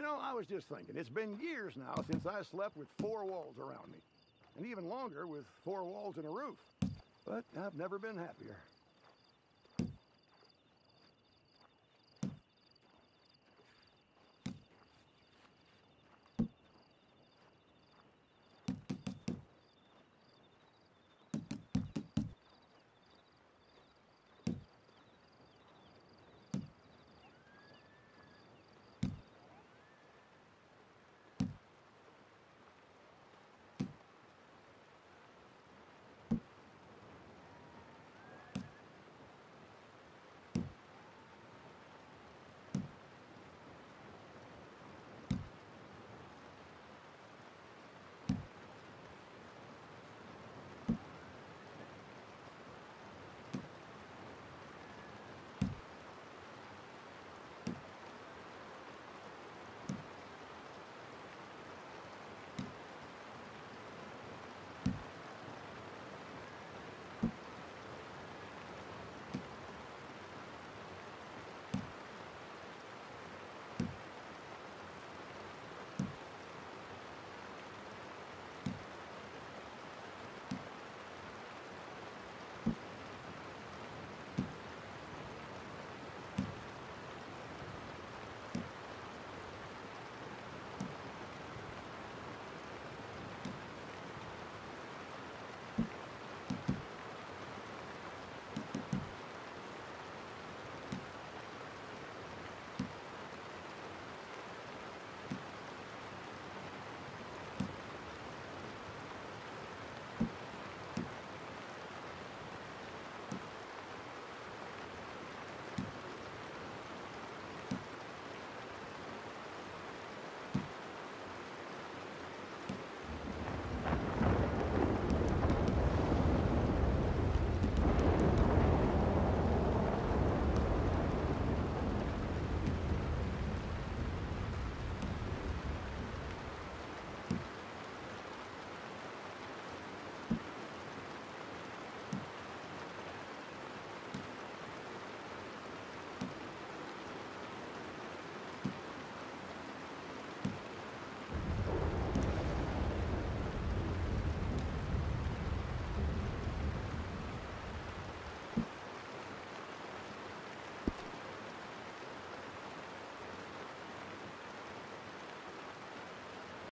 You know, I was just thinking, it's been years now since I slept with four walls around me. And even longer with four walls and a roof. But I've never been happier.